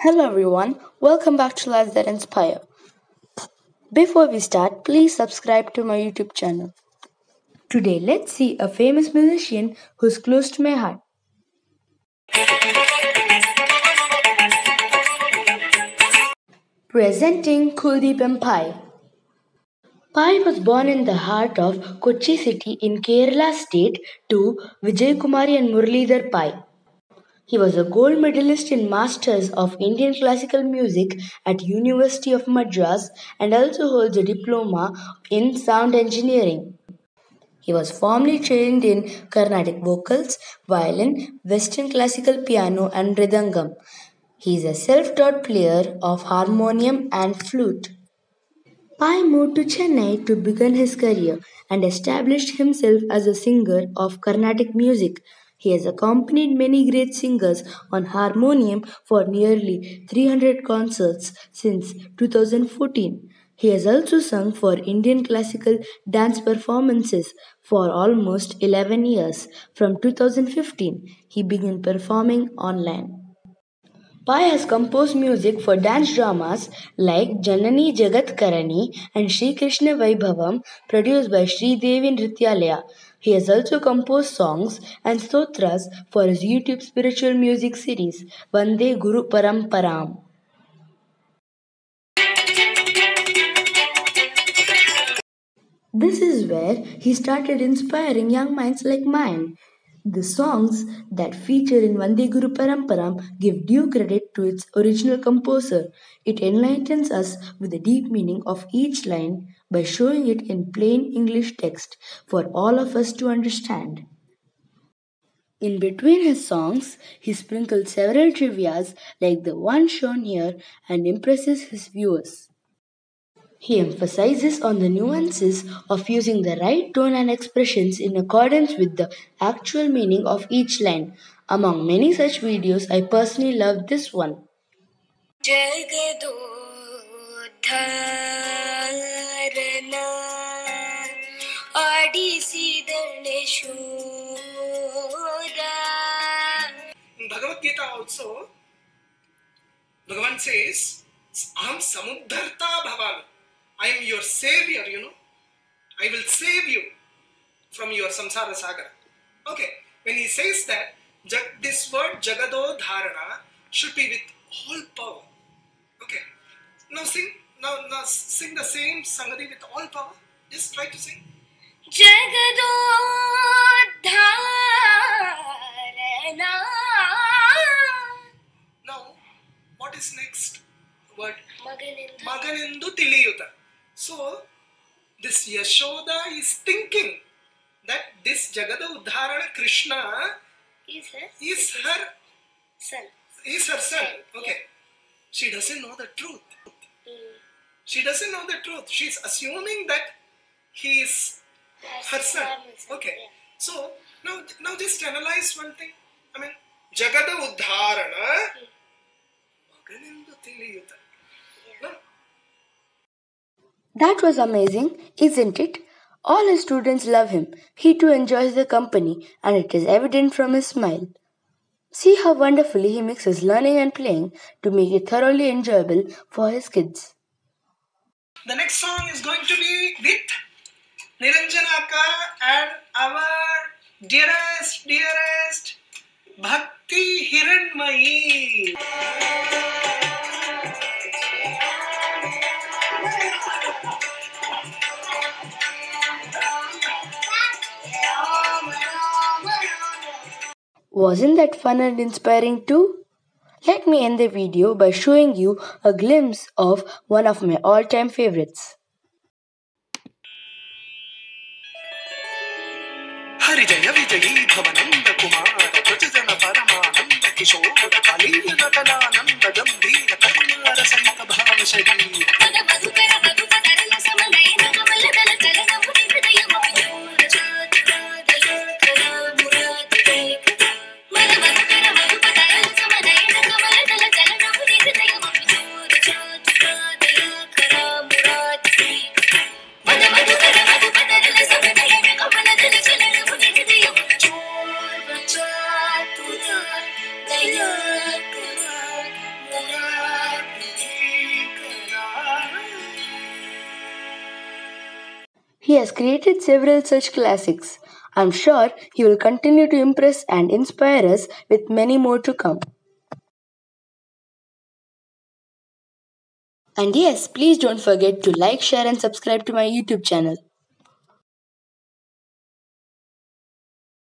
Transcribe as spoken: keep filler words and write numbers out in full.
Hello everyone, welcome back to Lives That Inspire. Before we start, please subscribe to my YouTube channel. Today, let's see a famous musician who's close to my heart. Presenting Kuldeep M Pai. Pai was born in the heart of Kochi city in Kerala state to Vijay Kumari and Muralidhar Pai. He was a gold medalist in Masters of Indian Classical Music at University of Madras and also holds a diploma in Sound Engineering. He was formally trained in Carnatic vocals, violin, Western classical piano and Mridangam. He is a self-taught player of harmonium and flute. Pai moved to Chennai to begin his career and established himself as a singer of Carnatic music. He has accompanied many great singers on harmonium for nearly three hundred concerts since two thousand fourteen. He has also sung for Indian classical dance performances for almost eleven years. From two thousand fifteen, he began performing online. Pai has composed music for dance dramas like Janani Jagat and Shri Krishna Vaibhavam, produced by Sri Devi Nrityalaya. He has also composed songs and stotras for his YouTube spiritual music series, Vande Guru Paramparam. This is where he started inspiring young minds like mine. The songs that feature in Vande Guru Paramparam give due credit to its original composer. It enlightens us with the deep meaning of each line by showing it in plain English text for all of us to understand. In between his songs, he sprinkles several trivias like the one shown here and impresses his viewers. He emphasizes on the nuances of using the right tone and expressions in accordance with the actual meaning of each line. Among many such videos, I personally love this one. In Bhagavad Gita also, Bhagavan says, I am Samudharta Bhavan. I am your savior, you know. I will save you from your samsara saga. Okay, when he says that, this word Jagadodharana should be with all power. Okay, now sing, now, now sing the same sangadhi with all power. Just try to sing. Jagadodharana. Now, what is next word? Maganindu. Maganindu Tiliyuta. So, this Yashoda is thinking that this Jagadodharana Krishna is her, is her son. Is her son. Okay. Yeah. She doesn't know the truth. Mm. She doesn't know the truth. She's assuming that he is her, her son. son. Okay. Yeah. So, now, now just analyze one thing. I mean, Jagadodharana Maganindu Tiliyuta. No? That was amazing, isn't it? All his students love him. He too enjoys the company, and it is evident from his smile. See how wonderfully he mixes learning and playing to make it thoroughly enjoyable for his kids. The next song is going to be with Niranjana and our dearest, dearest Bhakti Hiranmayi. Wasn't that fun and inspiring too? Let me end the video by showing you a glimpse of one of my all-time favorites. He has created several such classics. I'm sure he will continue to impress and inspire us with many more to come. And yes, please don't forget to like, share and subscribe to my YouTube channel.